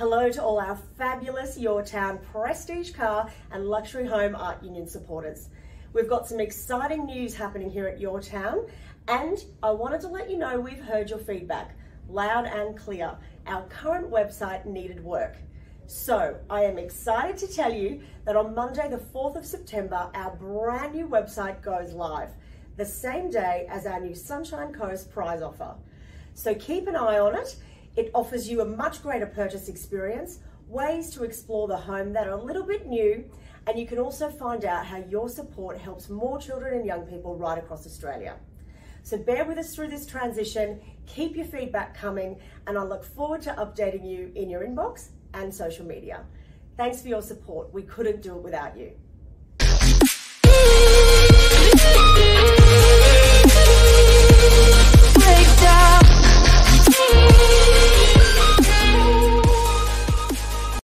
Hello to all our fabulous Your Town prestige car and luxury home art union supporters. We've got some exciting news happening here at Your Town, and I wanted to let you know we've heard your feedback loud and clear. Our current website needed work. So I am excited to tell you that on Monday the 4th of September, our brand new website goes live, the same day as our new Sunshine Coast prize offer. So keep an eye on it. It offers you a much greater purchase experience, ways to explore the home that are a little bit new, and you can also find out how your support helps more children and young people right across Australia. So bear with us through this transition, keep your feedback coming, and I look forward to updating you in your inbox and social media. Thanks for your support. We couldn't do it without you.